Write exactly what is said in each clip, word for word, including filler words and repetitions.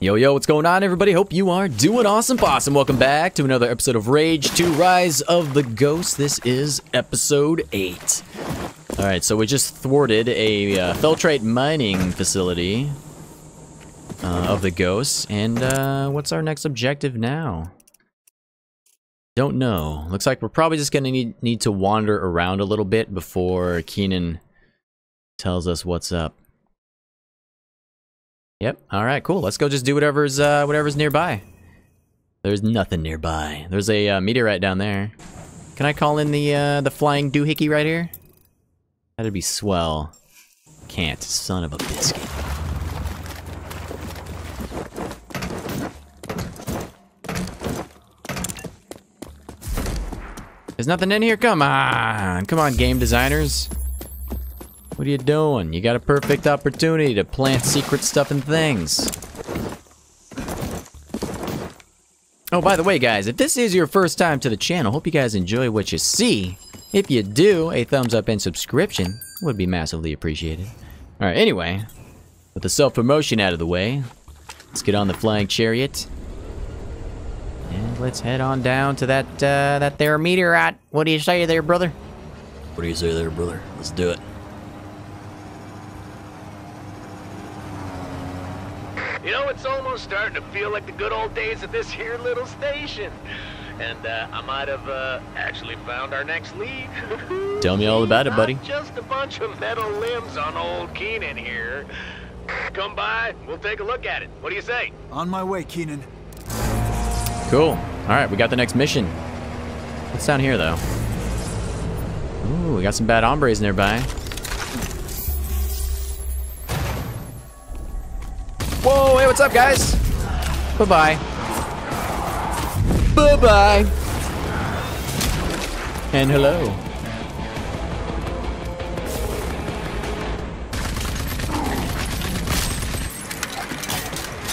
Yo, yo, what's going on, everybody? Hope you are doing awesome, awesome. Welcome back to another episode of Rage two Rise of the Ghosts. This is episode eight. Alright, so we just thwarted a uh, Feltrite mining facility uh, of the ghosts. And uh, what's our next objective now? Don't know. Looks like we're probably just going to need, need to wander around a little bit before Keenan tells us what's up. Yep. All right. Cool. Let's go. Just do whatever's uh, whatever's nearby. There's nothing nearby. There's a uh, meteorite down there. Can I call in the uh, the flying doohickey right here? That'd be swell. Can't. Son of a biscuit. There's nothing in here. Come on. Come on, game designers. What are you doing? You got a perfect opportunity to plant secret stuff in things. Oh, by the way, guys, if this is your first time to the channel, hope you guys enjoy what you see. If you do, a thumbs up and subscription would be massively appreciated. Alright, anyway, with the self-promotion out of the way, let's get on the flying chariot. And let's head on down to that, uh, that there meteorite. What do you say there, brother? What do you say there, brother? Let's do it. You know, it's almost starting to feel like the good old days of this here little station. And uh, I might have uh, actually found our next lead. Tell me all about it, buddy. Not just a bunch of metal limbs on old Keenan here. Come by, we'll take a look at it. What do you say? On my way, Keenan. Cool. All right, we got the next mission. What's down here, though? Ooh, we got some bad hombres nearby. Whoa, hey, what's up, guys? Bye-bye. Bye-bye. And hello.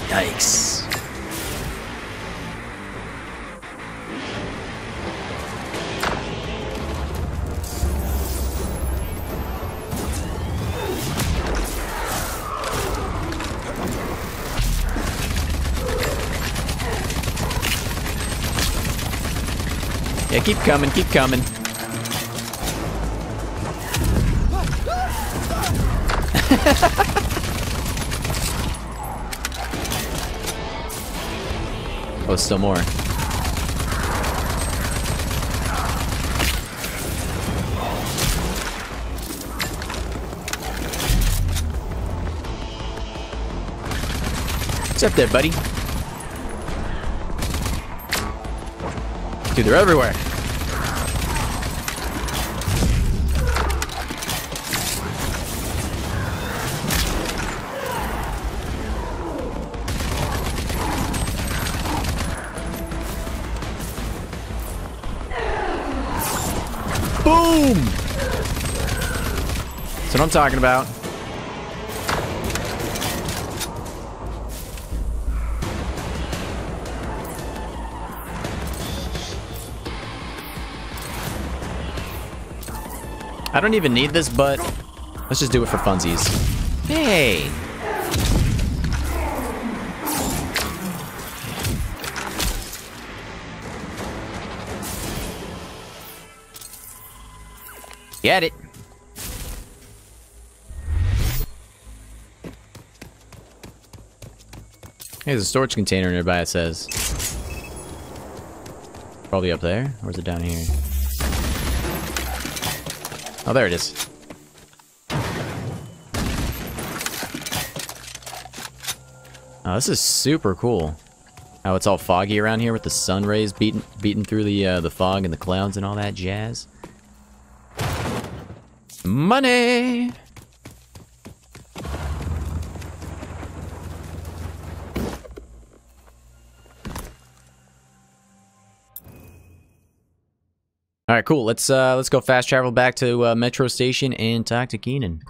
Yikes. Yeah, keep coming, keep coming. Oh, still more. What's up there, buddy? Dude, they're everywhere. Boom! That's what I'm talking about. I don't even need this, but let's just do it for funsies. Hey! Get it. There's a storage container nearby, it says. Probably up there, or is it down here? Oh, there it is. Oh, this is super cool. How it's all foggy around here with the sun rays beating beating through the uh, the fog and the clouds and all that jazz. Money! All right, cool. Let's uh, let's go fast travel back to uh, Metro Station and talk to Keenan.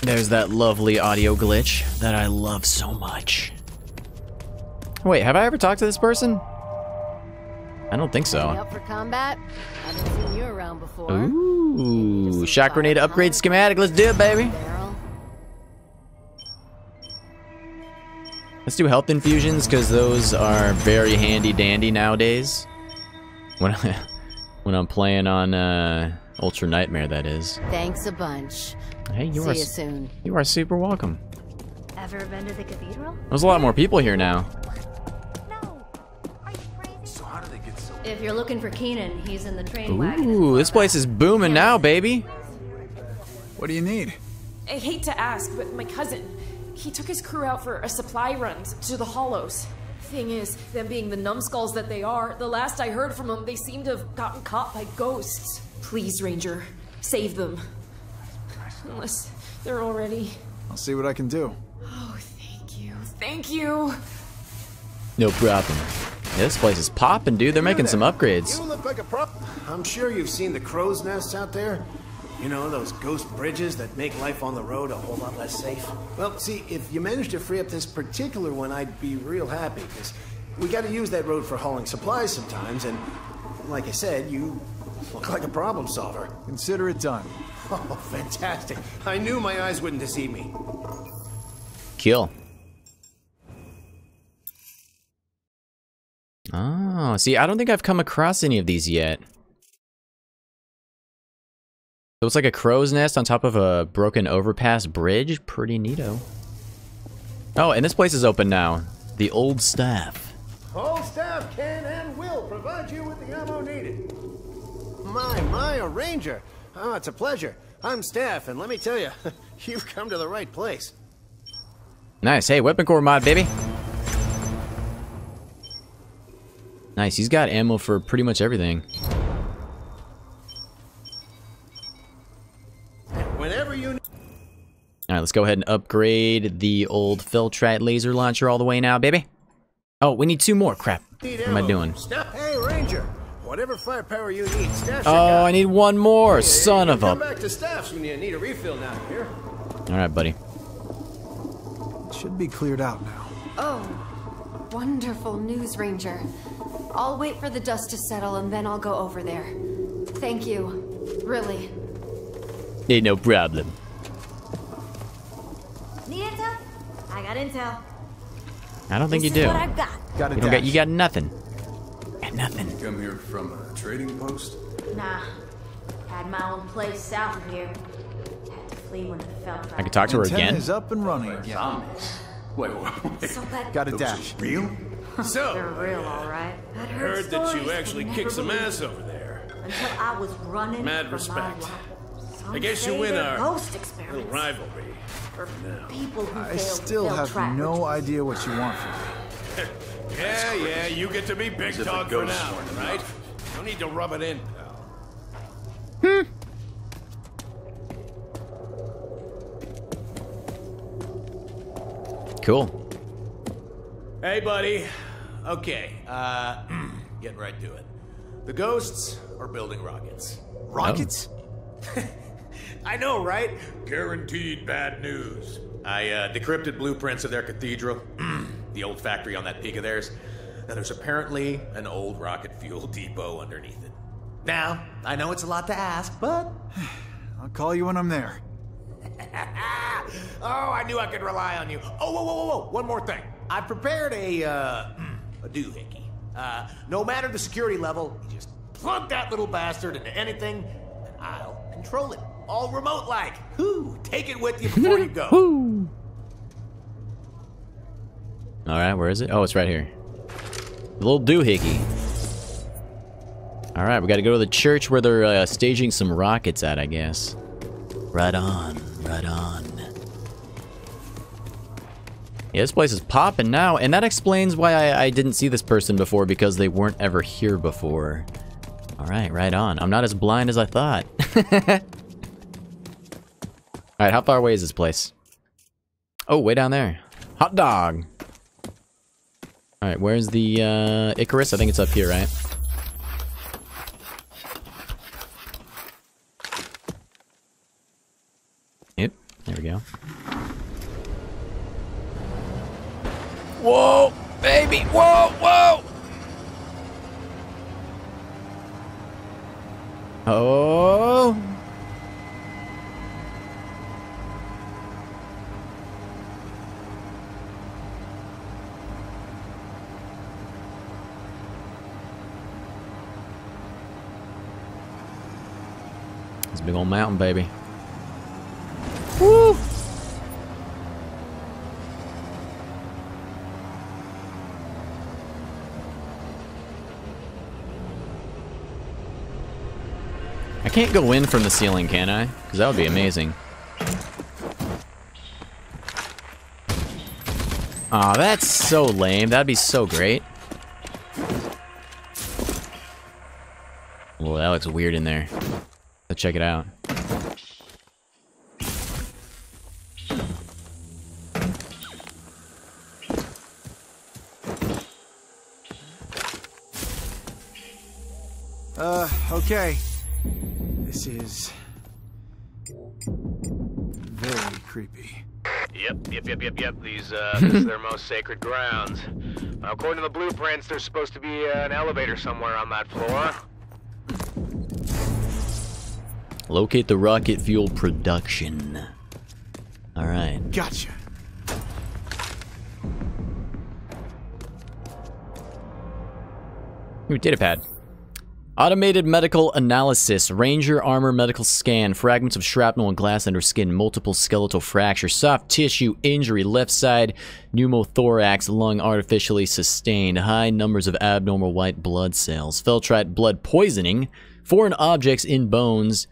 There's that lovely audio glitch that I love so much. Wait, have I ever talked to this person? I don't think so. Up for combat? I haven't seen you around before. Ooh, shock grenade upgrade schematic. Let's do it, baby. Let's do health infusions, because those are very handy dandy nowadays. When, I, when I'm playing on uh, Ultra Nightmare, that is. Thanks a bunch. Hey, you See are you soon. You are super welcome. Ever been to the cathedral? There's a lot more people here now. No, are you crazy? So how do they get so? If you're looking for Keenan, he's in the train Ooh, wagon. Ooh, this place is booming now, baby. What do you need? I hate to ask, but my cousin, he took his crew out for a supply run to the Hollows. Thing is, them being the numbskulls that they are, the last I heard from them, they seem to have gotten caught by ghosts. Please, Ranger, save them. Unless they're already... I'll see what I can do. Oh, thank you. Thank you. No problem. Yeah, this place is popping, dude. They're making some upgrades. You look like a prop. I'm sure you've seen the crow's nests out there. You know, those ghost bridges that make life on the road a whole lot less safe. Well, see, if you manage to free up this particular one, I'd be real happy, because we got to use that road for hauling supplies sometimes, and like I said, you look like a problem solver. Consider it done. Oh, fantastic. I knew my eyes wouldn't deceive me. Kill. Oh, see, I don't think I've come across any of these yet. So it's like a crow's nest on top of a broken overpass bridge. Pretty neato. Oh, and this place is open now. The old staff. Old staff can and will provide you with the ammo needed. My, my, a ranger. Oh, it's a pleasure. I'm staff, and let me tell you, you've come to the right place. Nice. Hey, weapon core mod, baby. Nice. He's got ammo for pretty much everything. Alright, let's go ahead and upgrade the old Feltrite laser launcher all the way now, baby. Oh, we need two more. Crap. What am I doing? Hey, Ranger. Whatever firepower you need, staff. Oh, I need one more. Hey, Son hey, of a. back to staffs when you need a refill now, here. Alright, buddy. It should be cleared out now. Oh, wonderful news, Ranger. I'll wait for the dust to settle and then I'll go over there. Thank you. Really. Ain't no problem. Need intel? I got intel. I don't think this you do. What I've got. Got you, don't got, you got nothing. Got nothing. You come here from a trading post? Nah. Had my own place south of here. Had to flee when it felt right. I can talk to her again. Is up and running again. Wait, wait, wait. So that got a dash. Real? So they're real, all right. I heard, heard that you actually kicked some ass over there. Until I was running. Mad for respect. I guess you win our ghost little rivalry. No. People who I still have no idea what you want from me. yeah, yeah, you get to be big dog for now, right? No need to rub it in, pal. Hmm. Cool. Hey, buddy. Okay, uh, get right to it. The ghosts are building rockets. Rockets? Oh. I know, right? Guaranteed bad news. I uh, decrypted blueprints of their cathedral, the old factory on that peak of theirs, and there's apparently an old rocket fuel depot underneath it. Now, I know it's a lot to ask, but... I'll call you when I'm there. Oh, I knew I could rely on you. Oh, whoa, whoa, whoa, whoa, one more thing. I prepared a, uh, a doohickey. Uh, no matter the security level, you just plug that little bastard into anything, and I'll control it. All remote-like. Whoo! Take it with you before you go. Whoo! All right, where is it? Oh, it's right here. A little doohickey. All right, we got to go to the church where they're uh, staging some rockets at, I guess. Right on, right on. Yeah, this place is popping now, and that explains why I, I didn't see this person before, because they weren't ever here before. All right, right on. I'm not as blind as I thought. Alright, how far away is this place? Oh, way down there. Hot dog! Alright, where's the uh, Icarus? I think it's up here, right? Yep, there we go. Whoa, baby! Whoa, whoa! Oh! It's a big old mountain, baby. Woo! I can't go in from the ceiling, can I? Because that would be amazing. Aw, oh, that's so lame. That'd be so great. Well, that looks weird in there. Let's check it out. Uh, okay. This is very creepy. Yep, yep, yep, yep, yep. These, uh, this is their most sacred grounds. Uh, according to the blueprints, there's supposed to be uh, an elevator somewhere on that floor. Locate the rocket fuel production. All right. Gotcha. Ooh, data pad. Automated medical analysis, ranger armor medical scan, fragments of shrapnel and glass under skin, multiple skeletal fracture, soft tissue injury, left side, pneumothorax, lung artificially sustained, high numbers of abnormal white blood cells, Feltrite blood poisoning, foreign objects in bones,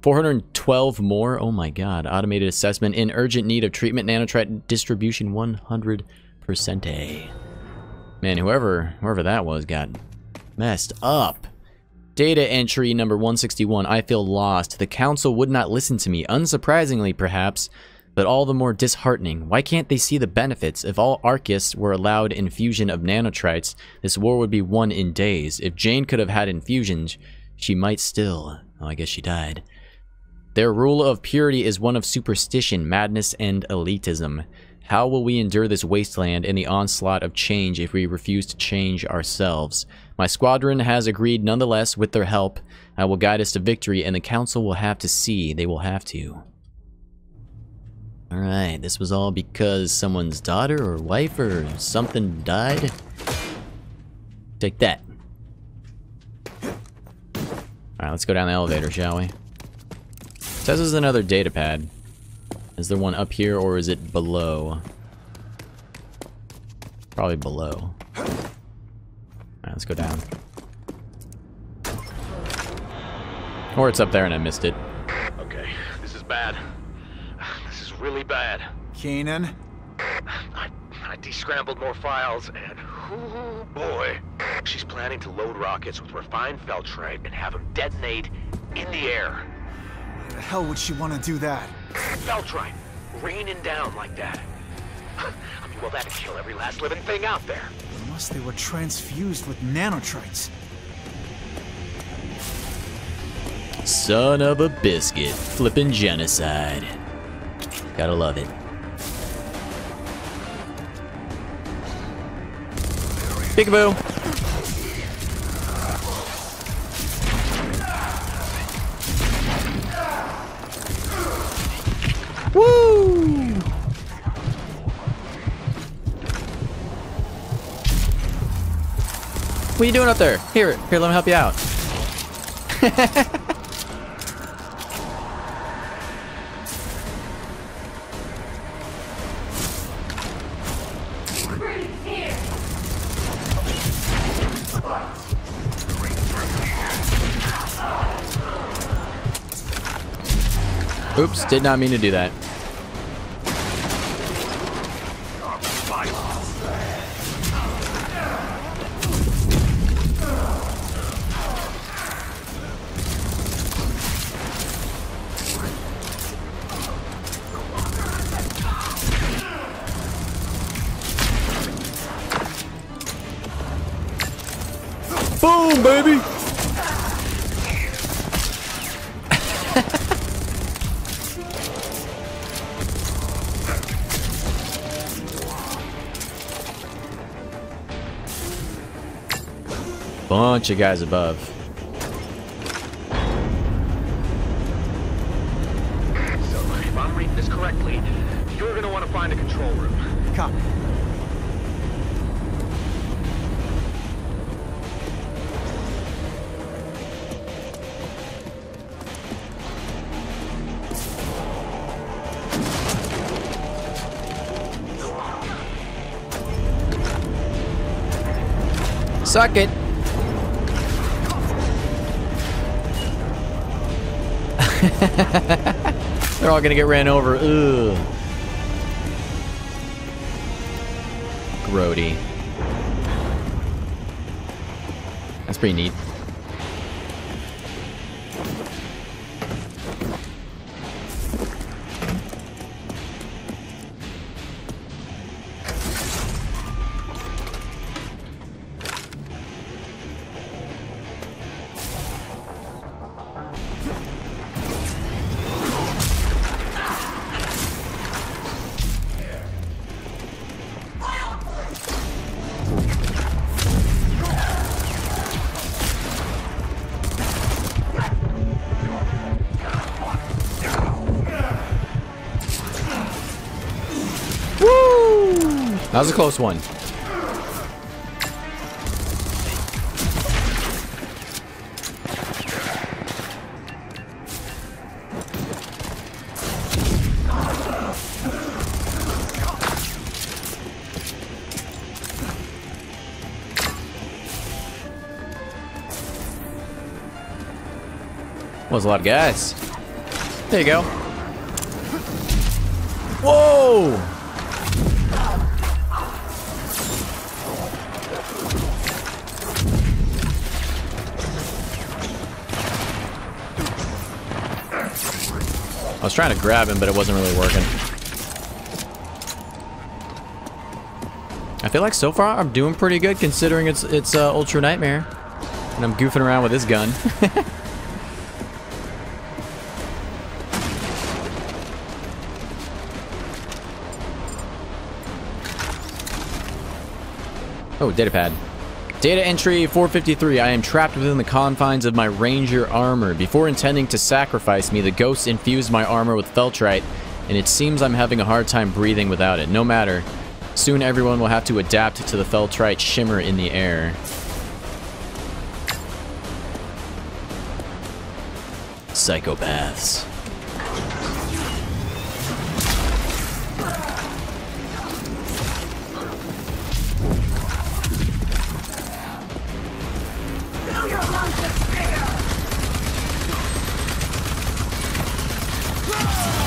four hundred twelve more, oh my god, automated assessment, in urgent need of treatment, Nanotrite distribution one hundred percent. Man, whoever, whoever that was got messed up. Data entry number one sixty-one, I feel lost. The council would not listen to me, unsurprisingly perhaps, but all the more disheartening. Why can't they see the benefits? If all Archists were allowed infusion of nanotrites, this war would be won in days. If Jane could have had infusions, she might still. Oh, I guess she died. Their rule of purity is one of superstition, madness, and elitism. How will we endure this wasteland and the onslaught of change if we refuse to change ourselves? My squadron has agreed nonetheless with their help. I will guide us to victory, and the council will have to see. They will have to. Alright, this was all because someone's daughter or wife or something died? Take that. Alright, let's go down the elevator, shall we? It says there's another data pad. Is there one up here, or is it below? Probably below. Alright, let's go down. Or it's up there and I missed it. Okay, this is bad. This is really bad. Keenan? I, I descrambled more files, and oh boy. She's planning to load rockets with refined feltrite and have them detonate in the air. Why the hell would she want to do that? Feltrite, raining down like that. I mean, well, that'd kill every last living thing out there. Unless they were transfused with nanotrites. Son of a biscuit, flippin' genocide. Gotta love it. Peekaboo! Woo! What are you doing up there? Here, here, let me help you out. Oops, did not mean to do that. Boom, baby! Bunch of guys above. So, if I'm reading this correctly, you're gonna want to find a control room. Copy. Suck it. They're all gonna get ran over. Ugh. Grody. That's pretty neat. That was a close one. That was a lot of guys. There you go. Whoa! I was trying to grab him, but it wasn't really working. I feel like so far I'm doing pretty good considering it's it's uh, Ultra Nightmare, and I'm goofing around with this gun. Oh, data pad. Data entry four fifty-three. I am trapped within the confines of my ranger armor. Before intending to sacrifice me, the ghosts infused my armor with Feltrite, and it seems I'm having a hard time breathing without it. No matter. Soon everyone will have to adapt to the Feltrite shimmer in the air. Psychopaths.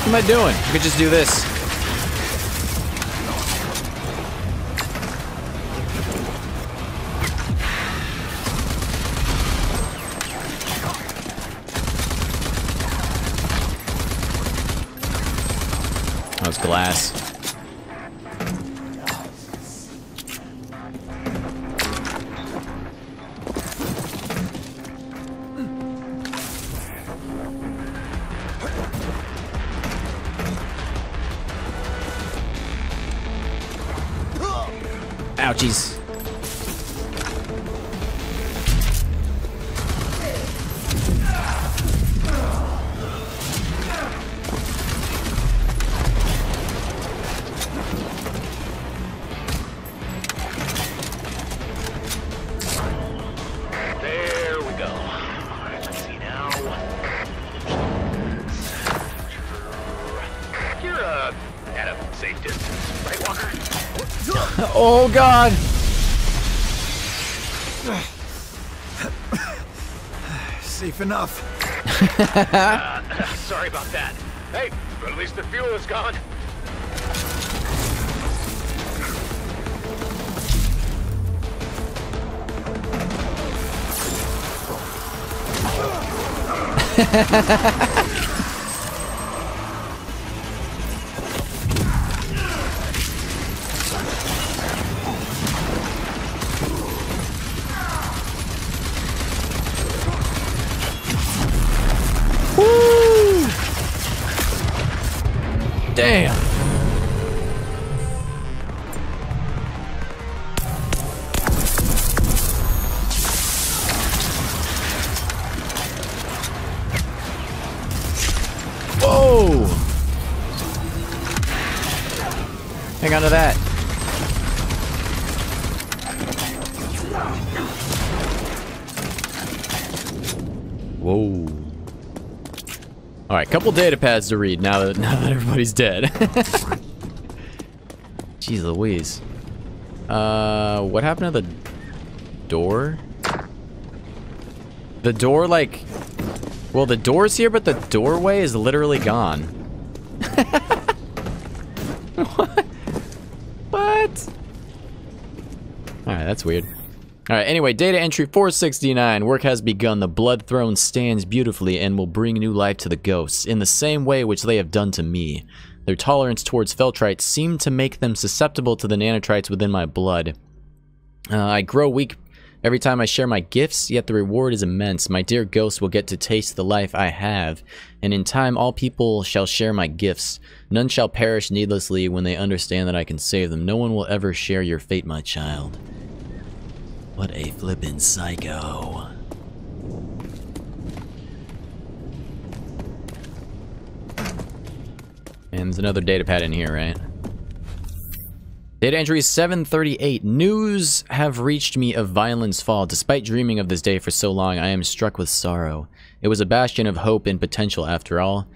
What am I doing? I could just do this. That was glass. Ouchies. There we go. Let's see now. You're uh, at a safe distance, right, Walker? Oh God! Safe enough. uh, sorry about that. Hey, but at least the fuel is gone. Damn. Whoa. Hang on to that. Whoa. All right, couple data pads to read now that now that everybody's dead. Jeez Louise. Uh, what happened to the door. The door, like... Well, the door's here, but the doorway is literally gone. What? What? Alright, that's weird. Alright, anyway, data entry four sixty-nine. Work has begun. The blood throne stands beautifully and will bring new life to the ghosts, in the same way which they have done to me. Their tolerance towards Feltrite seemed to make them susceptible to the nanotrites within my blood. Uh, I grow weak every time I share my gifts, yet the reward is immense. My dear ghosts will get to taste the life I have, and in time all people shall share my gifts. None shall perish needlessly when they understand that I can save them. No one will ever share your fate, my child. What a flippin' psycho. And there's another data pad in here, right? Data entry is seven thirty-eight. News have reached me of Vineland's fall. Despite dreaming of this day for so long, I am struck with sorrow. It was a bastion of hope and potential, after all,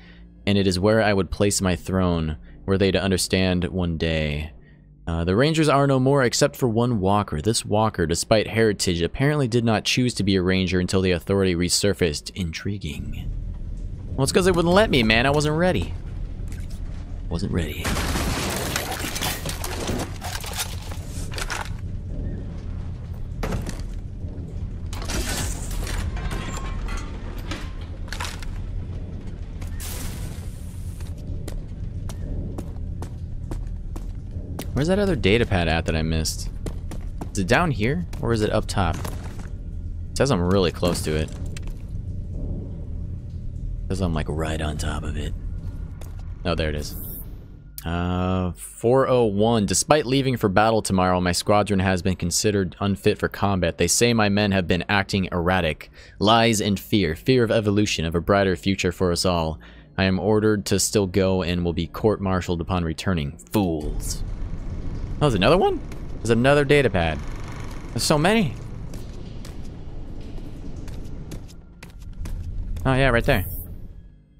and it is where I would place my throne, were they to understand one day. Uh, the rangers are no more except for one walker. This walker, despite heritage, apparently did not choose to be a ranger until the authority resurfaced. Intriguing. Well, it's because they wouldn't let me, man. I wasn't ready. Wasn't ready. Where's that other data pad at that I missed? Is it down here or is it up top? It says I'm really close to it. It says I'm like right on top of it. Oh, there it is. Uh, four oh one. Despite leaving for battle tomorrow, my squadron has been considered unfit for combat. They say my men have been acting erratic. Lies and fear. Fear of evolution, of a brighter future for us all. I am ordered to still go and will be court-martialed upon returning. Fools. Oh, there's another one? There's another data pad. There's so many. Oh, yeah, right there.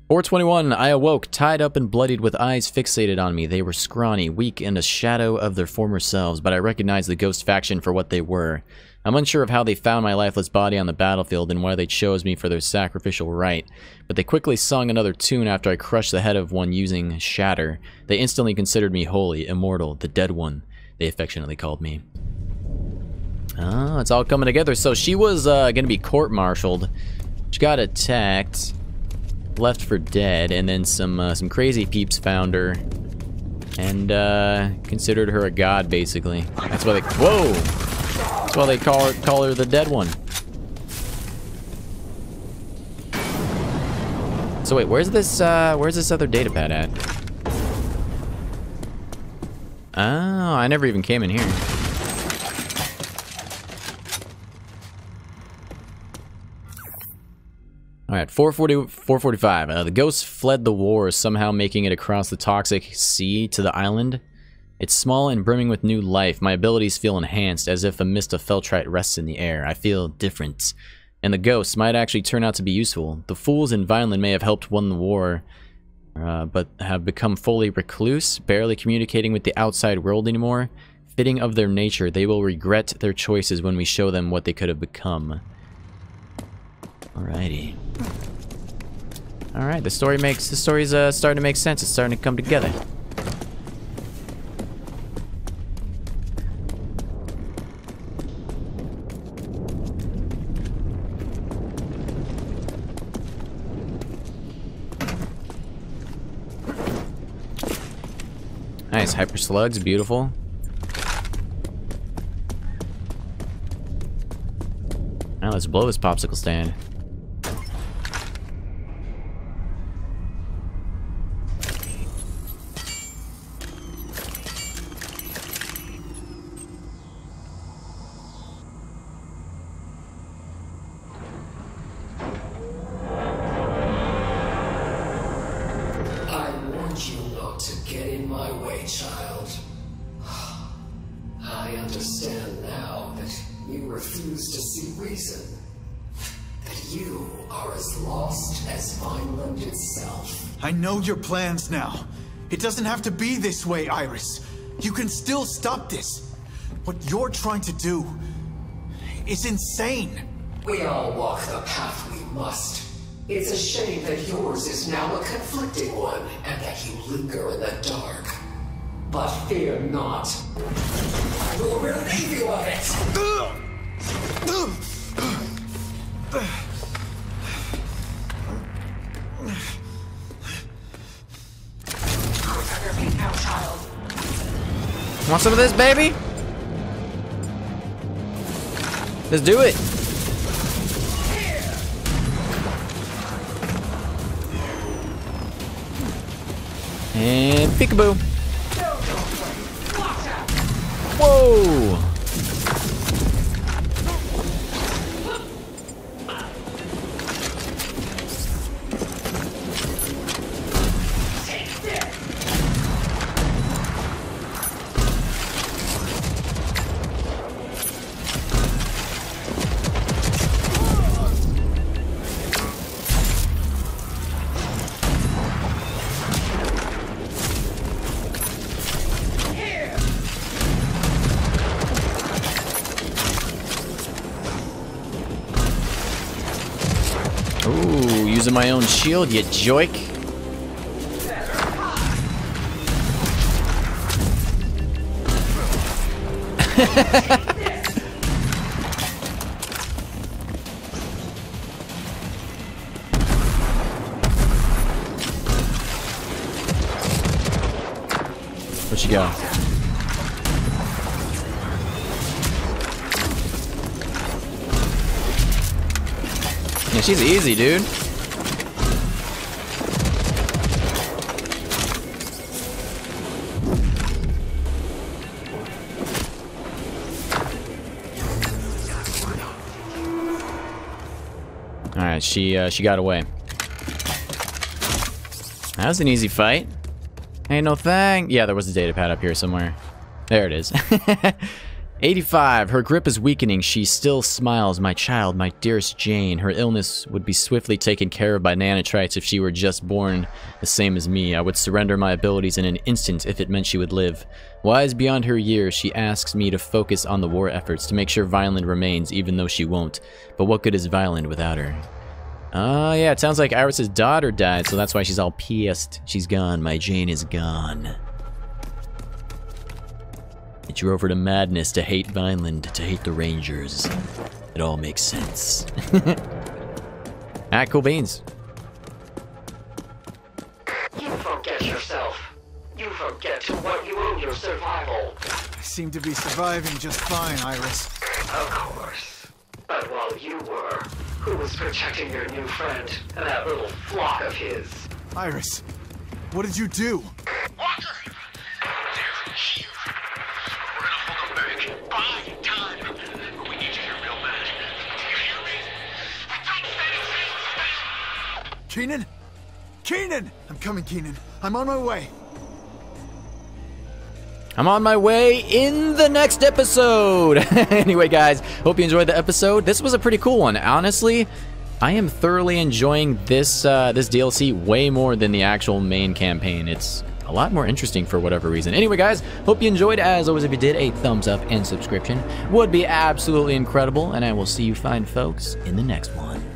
four twenty-one, I awoke, tied up and bloodied with eyes fixated on me. They were scrawny, weak, and a shadow of their former selves, but I recognized the ghost faction for what they were. I'm unsure of how they found my lifeless body on the battlefield and why they chose me for their sacrificial rite, but they quickly sung another tune after I crushed the head of one using shatter. They instantly considered me holy, immortal, the dead one, they affectionately called me. Oh, it's all coming together. So she was uh, going to be court-martialed. She got attacked, left for dead, and then some uh, some crazy peeps found her and uh, considered her a god, basically. That's why they... Whoa! That's why they call her, call her the dead one. So wait, where's this, uh, where's this other data pad at? Oh, I never even came in here. Alright, four forty, four forty-five. Uh, the ghosts fled the war, somehow making it across the toxic sea to the island. It's small and brimming with new life. My abilities feel enhanced, as if a mist of Feltrite rests in the air. I feel different. And the ghosts might actually turn out to be useful. The fools in Vineland may have helped win the war, uh, but have become fully recluse, barely communicating with the outside world anymore. Fitting of their nature, they will regret their choices when we show them what they could have become. Alrighty. Alright, the story makes the story's uh, starting to make sense. It's starting to come together. Nice, hyper slugs, beautiful. Now let's blow this popsicle stand. Your plans now. It doesn't have to be this way, Iris. You can still stop this. What you're trying to do, is insane. We all walk the path we must. It's a shame that yours is now a conflicting one, and that you linger in the dark. But fear not. I will relieve you of it! Now, child. Want some of this, baby? Let's do it! And peekaboo. Whoa! Using my own shield, you joik. What you got? Yeah, she's easy, dude. She uh, she got away. That was an easy fight. Ain't no thing. Yeah, there was a data pad up here somewhere. There it is. eighty-five. Her grip is weakening. She still smiles. My child, my dearest Jane. Her illness would be swiftly taken care of by nanotrites if she were just born the same as me. I would surrender my abilities in an instant if it meant she would live. Wise beyond her years, she asks me to focus on the war efforts to make sure Vineland remains, even though she won't. But what good is Vineland without her? Oh, uh, yeah, it sounds like Iris' daughter died, so that's why she's all pissed. She's gone. My Jane is gone. It drove her to madness to hate Vineland, to hate the Rangers. It all makes sense. Alright, cool beans. You forget yourself. You forget to what you owe your survival. I seem to be surviving just fine, Iris. Of course. But while you were... Who was protecting your new friend and that little flock of his? Iris, what did you do? Walker! They're here. We're gonna hold them back. Buy time. But we need to hear real bad. Do you hear me? Don't say anything! Keenan? Keenan! I'm coming, Keenan. I'm on my way. I'm on my way in the next episode. Anyway, guys, hope you enjoyed the episode. This was a pretty cool one. Honestly, I am thoroughly enjoying this uh, this D L C way more than the actual main campaign. It's a lot more interesting for whatever reason. Anyway, guys, hope you enjoyed. As always, if you did, a thumbs up and subscription would be absolutely incredible. And I will see you fine folks in the next one.